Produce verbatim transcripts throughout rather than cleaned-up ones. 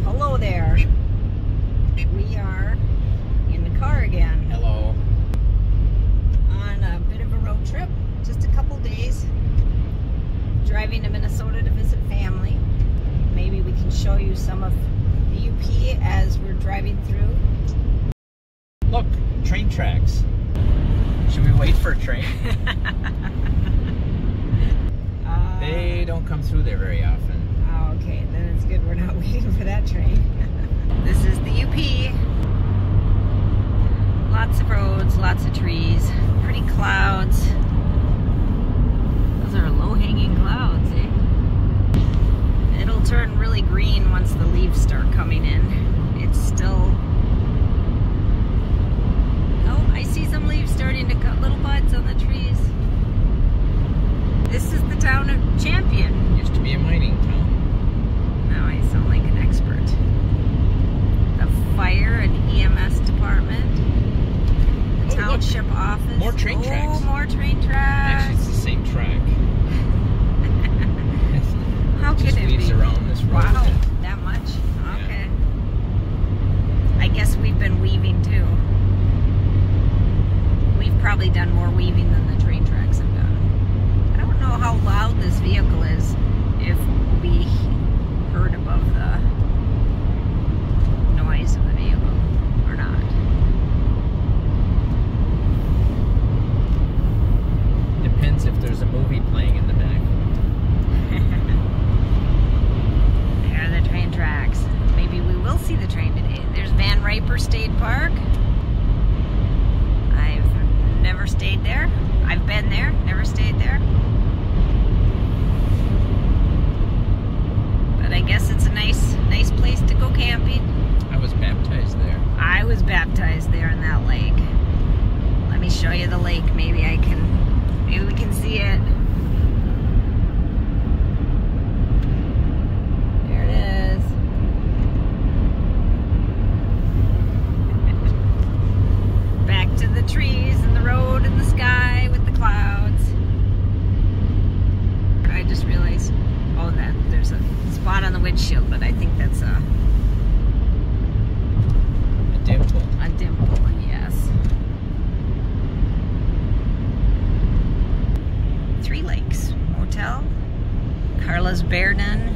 well, hello there. We are in the car again. Hello. On a bit of a road trip, just a couple days. Driving to Minnesota to visit family. Maybe we can show you some of the U P as we're driving through. Look, train tracks. Should we wait for a train? uh, they don't come through there very often. Oh, okay. Then it's good we're not waiting for that train. This is the U P. Lots of roads, lots of trees, pretty clouds. Those are low-hanging clouds, eh? It'll turn really green once the leaves start coming in. It's still... Oh, I see some leaves starting to cut, little buds on the trees. This is the town of Champion. Used to be a mining town. Now I sound like an expert. The fire and E M S department. The oh, township look. office. More train oh, tracks. Oh, more train tracks. Actually, it's the same track. How could it be? It just leads around this road. Wow, bit. that much? Okay. Yeah. I guess we've been weaving too. We've probably done more weaving than the train tracks have done. I don't know how loud this vehicle is if we heard above the noise of the vehicle or not. Depends if there's a movie playing in the back. There are the train tracks. Maybe we will see the train today. There's Van Riper State Park. I've never stayed there. I've been there, never stayed there. But I guess it's a nice, nice place to go camping. I was baptized there. I was baptized there in that lake. Let me show you the lake. Maybe I can, maybe we can see it. There it is. Back to the trees and the road and the sky with the clouds. I just realized. Oh, that there's a spot on the windshield, but I think that's a... A dimple. A dimple, yes. Three Lakes Motel. Carla's Bear Den.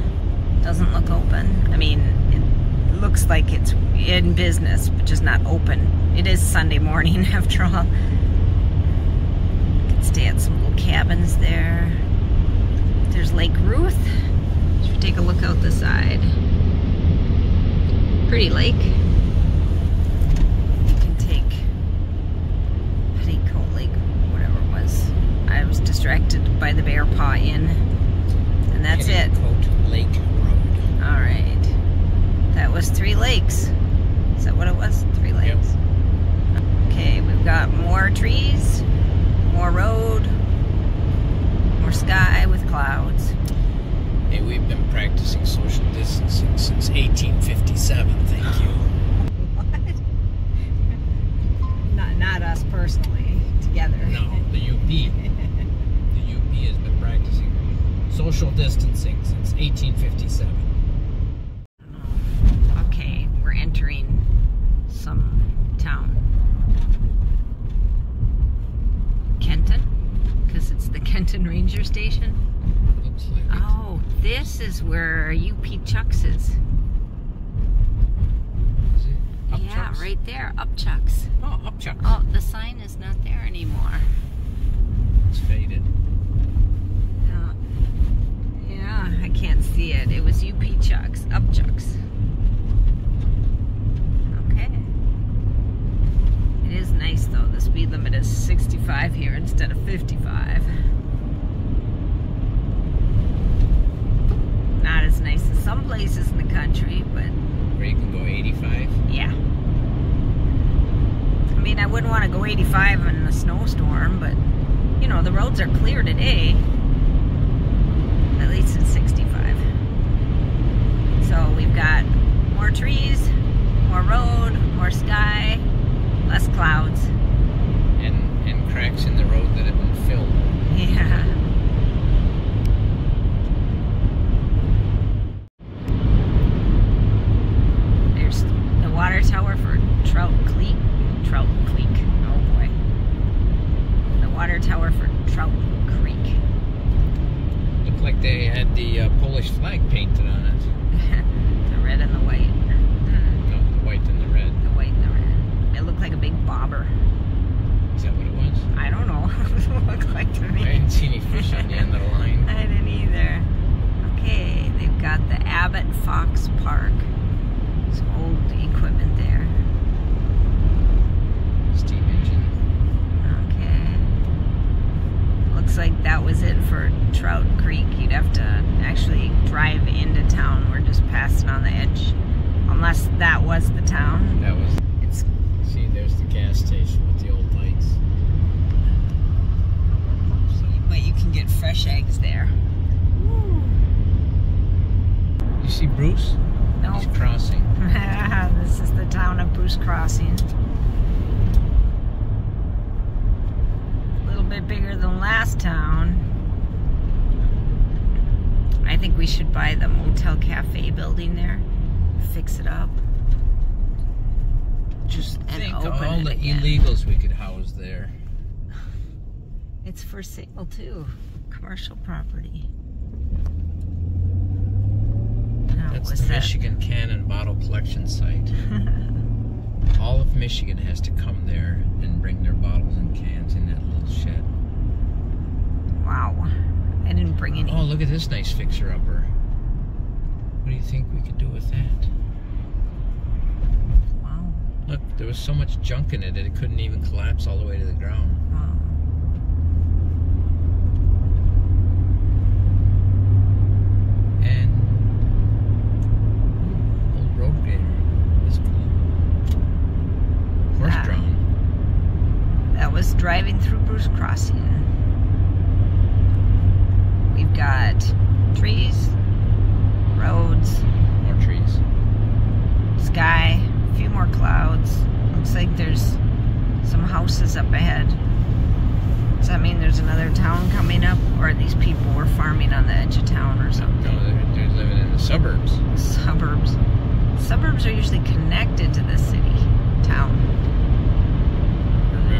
Doesn't look open. I mean, it looks like it's in business, but just not open. It is Sunday morning, after all. You could stay at some little cabins there. There's Lake Ruth. Should we take a look out the side? Pretty lake. You can take Petticoat Lake, whatever it was. I was distracted by the Bear Paw Inn. And that's it. Petticoat Lake Road. Alright. That was Three Lakes. Is that what it was? Three Lakes. Yep. Okay, we've got more trees, more road, more sky with clouds. Hey, we've been practicing social distancing since eighteen fifty-seven, thank you. What? Not, not us personally, together. No, the U P. The U P has been practicing social distancing since eighteen fifty-seven. Okay, we're entering some town. Kenton? Because it's the Kenton Ranger Station. Looks like it. Oh, this is where U P Chucks is. Is it Up yeah, Chucks? Right there, Up Chucks. Oh, Up Chucks. Oh, the sign is not there anymore. It's faded. Uh, yeah, I can't see it. It was U P Chucks, Up Chucks. Okay. It is nice though. The speed limit is sixty-five here instead of fifty-five. Not as nice as some places in the country, but... Where you can go eighty-five? Yeah. I mean, I wouldn't want to go eighty-five in a snowstorm, but, you know, the roads are clear today. At least it's sixty-five. So we've got more trees, more road, more sky, less clouds. And, and cracks in the road that have been filled. Yeah. Trout Creek. Trout Creek. Oh boy. The water tower for Trout Creek. Looked like they had the uh, Polish flag painted on it. The red and the white. Mm. No, the white and the red. The white and the red. It looked like a big bobber. Is that what it was? I don't know. That's what it looked like to me. I didn't see any fish on the end of the line. I didn't either. Okay, they've got the Abbott Fox Park. It's old equipment there. Steam engine. Okay. Looks like that was it for Trout Creek. You'd have to actually drive into town. We're just passing on the edge. Unless that was the town. That was. It's. See, there's the gas station with the old lights. But you can get fresh eggs there. Ooh. You see Bruce? No. He's crossing. This is the town of Bruce Crossing. A little bit bigger than last town. I think we should buy the Motel Cafe building there. Fix it up. Just and think open all it the again. Illegals we could house there. It's for sale too. Commercial property. That's the that? Michigan Cannon Bottle Collection Site. All of Michigan has to come there and bring their bottles and cans in that little shed. Wow. I didn't bring any. Oh, look at this nice fixer-upper. What do you think we could do with that? Wow. Look, there was so much junk in it that it couldn't even collapse all the way to the ground. Wow. Driving through Bruce Crossing. We've got trees, roads, more trees, sky, a few more clouds. Looks like there's some houses up ahead. Does that mean there's another town coming up, or these people were farming on the edge of town or something? No, they're, they're living in the suburbs. Suburbs. Suburbs are usually connected to the city, town.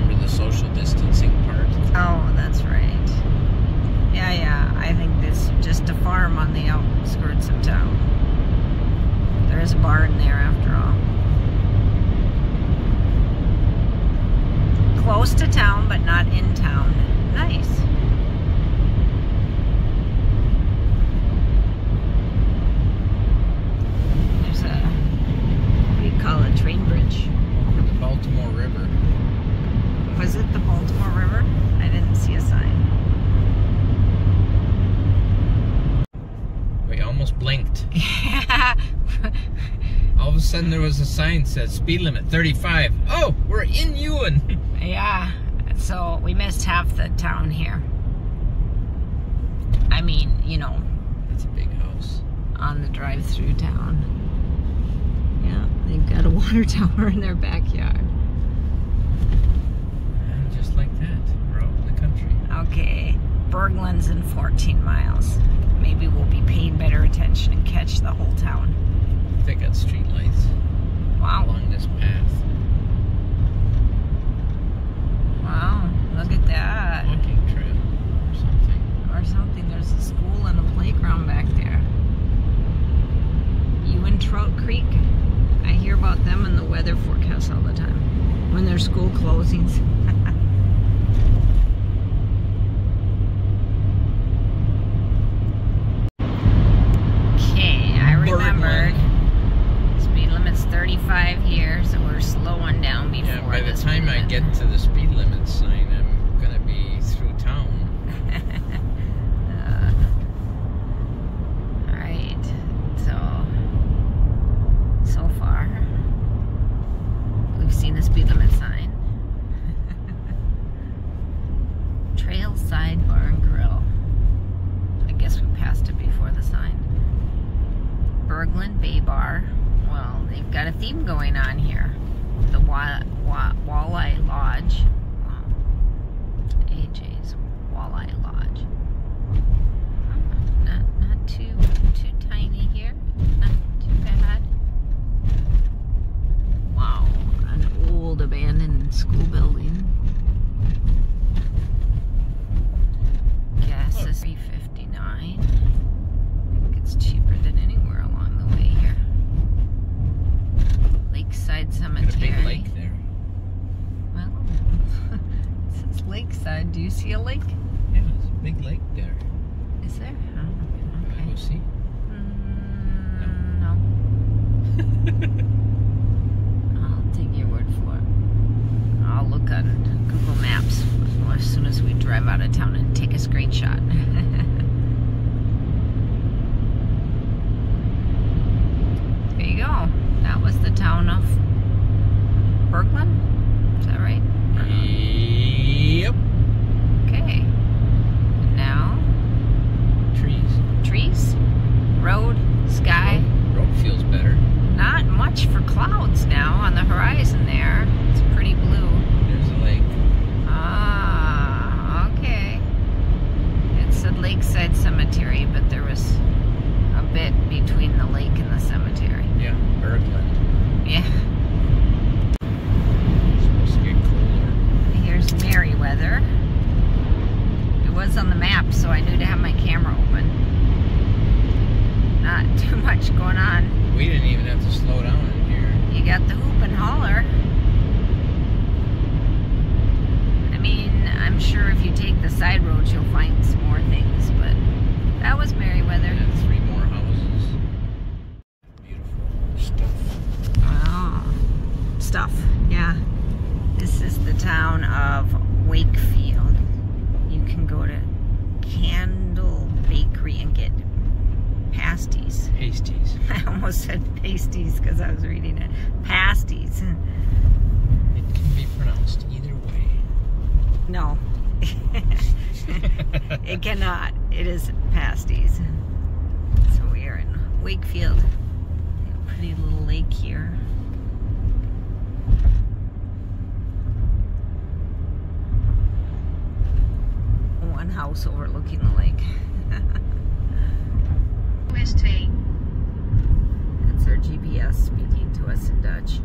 The social distancing part. Oh, that's right. Yeah, yeah. I think this is just a farm on the outskirts of town. There is a bar in there after all. Close to town, but not in town. Nice. There's a, what do you call it, train bridge? Over the Baltimore River. Was it the Baltimore River? I didn't see a sign. We almost blinked. Yeah. All of a sudden there was a sign that said speed limit thirty-five. Oh, we're in Ewen. Yeah, so we missed half the town here. I mean, you know. That's a big house. On the drive-through town. Yeah, they've got a water tower in their backyard. Just like that, we're out in the country. Okay, Bergland's in fourteen miles. Maybe we'll be paying better attention and catch the whole town. They got street lights. Wow. Along this path. Wow, look at that. Walking trail or something. Or something. There's a school and a playground back there. You in Trout Creek? I hear about them in the weather forecast all the time. When there's school closings. Trailside Bar and Grill. I guess we passed it before the sign. Bergland Bay Bar. Well, they've got a theme going on here. The Wa Wa Walleye Lodge. Wow. A J's Walleye Lodge. Not not too too tiny here. Not too bad. Wow. got the hoop and holler. I mean, I'm sure if you take the side roads, you'll find some more things, but that was Merriweather. Yeah, three more houses. Beautiful stuff. Oh, stuff, yeah. This is the town of Wakefield. You can go to Candle Bakery and get pasties. Pasties. I almost said pasties because I was reading it. Pasties. It can be pronounced either way. No. It cannot. It is pasties. So we are in Wakefield. A pretty little lake here. One house overlooking the lake. That's our G P S speaking to us in Dutch.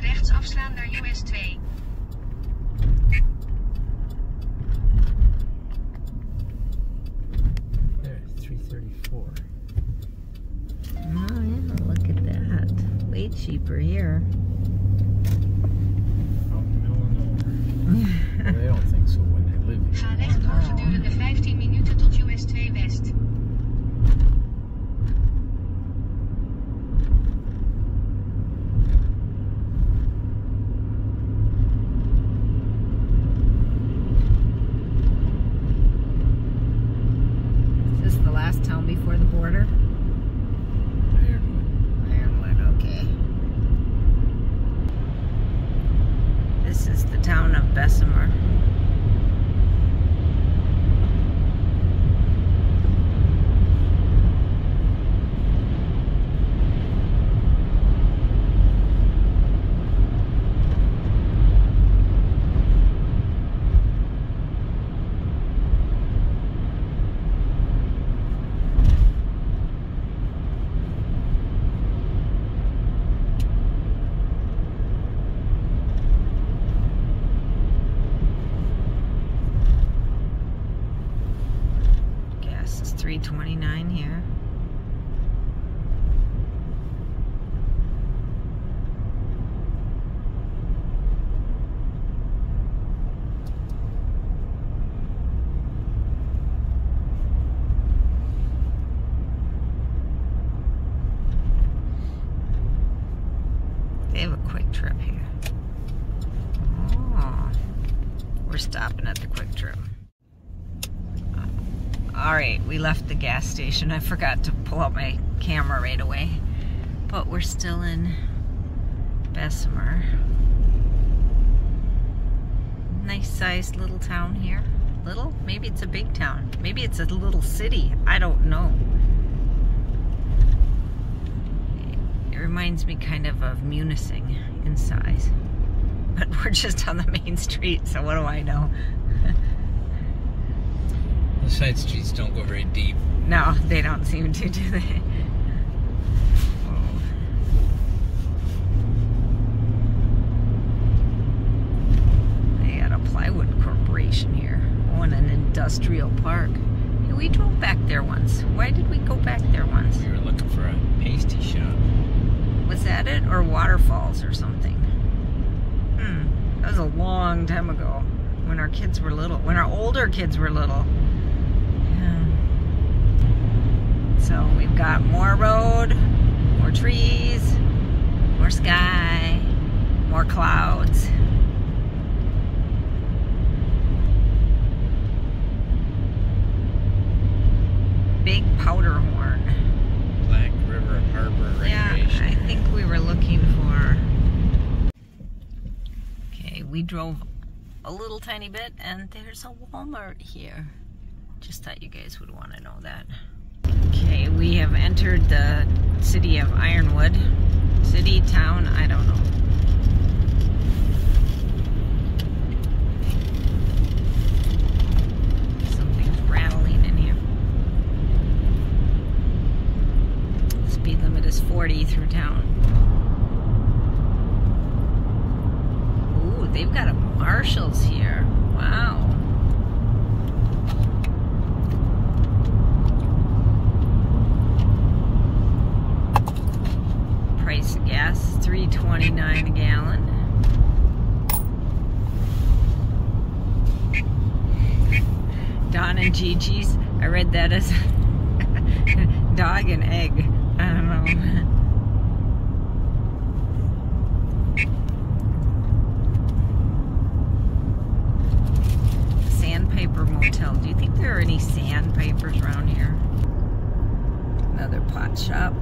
Rechts afslaan naar U S two. There, three thirty-four. Oh yeah, look at that. Way cheaper here. They don't think so when they live here. Ga recht door gedurende vijftien minuten tot U S two West. Is this the last town before the border? Ironwood. Ironwood, okay. This is the town of Bessemer. three twenty-nine here. They have a Quick Trip here. Oh, we're stopping at the Quick Trip. Alright, we left the gas station. I forgot to pull out my camera right away. But we're still in Bessemer. Nice sized little town here. Little? Maybe it's a big town. Maybe it's a little city. I don't know. It reminds me kind of of Munising in size. But we're just on the main street, so what do I know? The side streets don't go very deep. No, they don't seem to, do they? Whoa. They got a plywood corporation here. Oh, and an industrial park. Hey, we drove back there once. Why did we go back there once? We were looking for a pasty shop. Was that it? Or waterfalls or something? Hmm. That was a long time ago. When our kids were little. When our older kids were little. So we've got more road, more trees, more sky, more clouds. Big Powderhorn. Black River Harbor Recreation. Yeah, I think we were looking for... Okay, we drove a little tiny bit and there's a Walmart here. Just thought you guys would want to know that. Okay, we have entered the city of Ironwood. City, town, I don't know. Something's rattling in here. Speed limit is forty through town. Ooh, they've got a Marshalls here. Wow. Price of gas is three twenty-nine a gallon. Don and Gigi's. I read that as dog and egg. I don't know. Sandpiper Motel. Do you think there are any sandpipers around here? Another pot shop.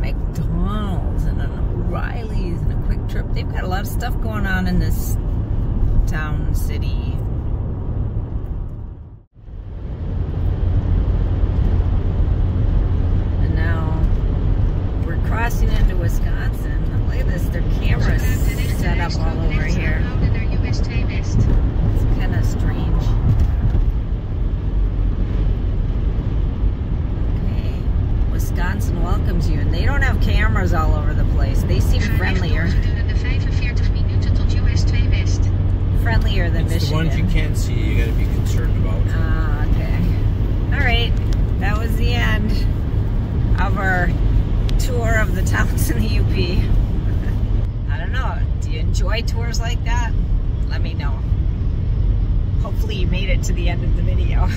McDonald's and an O'Reilly's and a Quick Trip. They've got a lot of stuff going on in this town city. And now we're crossing into Wisconsin. Look at this, their cameras set up all over here. It's kind of strange. Wisconsin welcomes you, and they don't have cameras all over the place. They seem friendlier. Friendlier than Michigan. It's the ones you can't see, you gotta be concerned about. Ah, okay. Alright, that was the end of our tour of the towns in the U P. I don't know, do you enjoy tours like that? Let me know. Hopefully you made it to the end of the video.